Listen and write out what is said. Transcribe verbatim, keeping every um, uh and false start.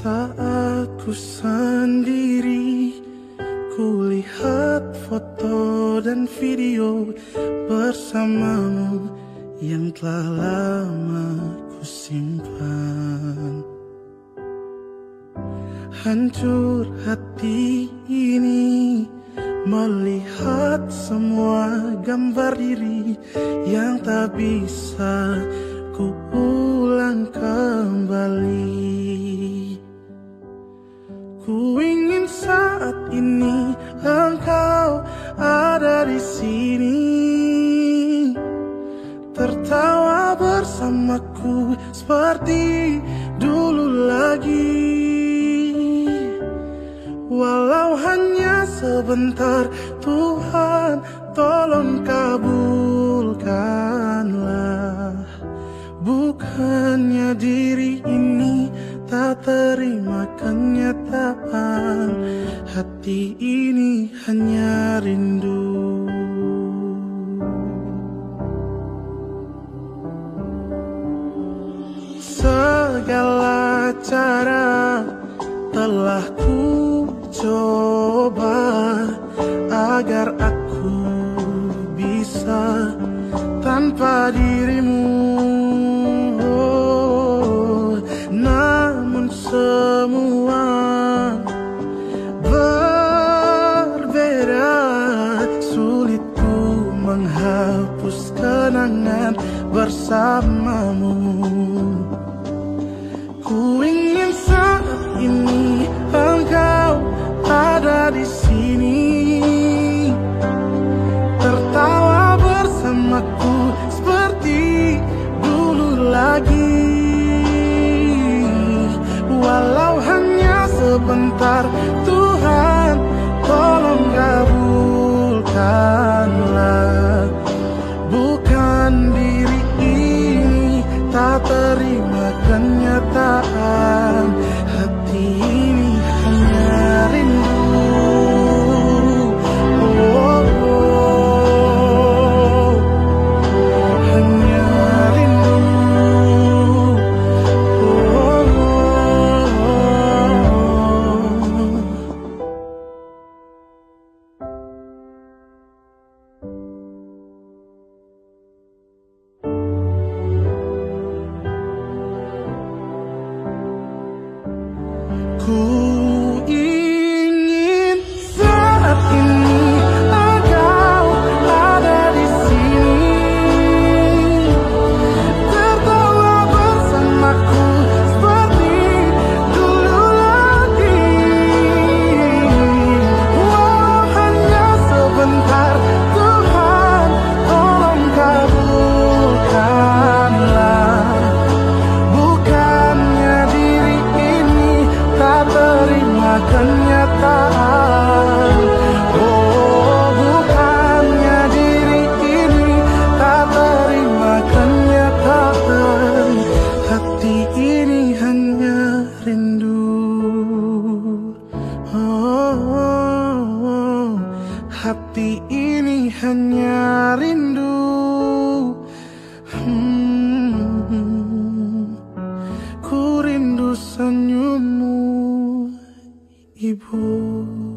Saat ku sendiri, ku lihat foto dan video bersamamu yang telah lama ku simpan. Hancur hati ini melihat semua gambar diri yang tak bisa ku ulang kembali. Ku ingin saat ini engkau ada di sini, tertawa bersamaku seperti dulu lagi. Walau hanya sebentar, Tuhan tolong kabulkanlah. Bukannya diri ini tak terima kenyataan, hati ini hanya rindu. Segala cara telah ku coba agar aku bisa tanpa dirimu. Semua berbeda, sulit ku menghapus kenangan bersamamu. Ku ingin saat ini engkau ada di sini, tertawa bersamaku seperti dulu lagi. Walau hanya sebentar, Tuhan tolong kabulkanlah. Bukan diri ini tak terima kenyataan, hati ini hanya rindu. Ku rindu senyummu, Ibu.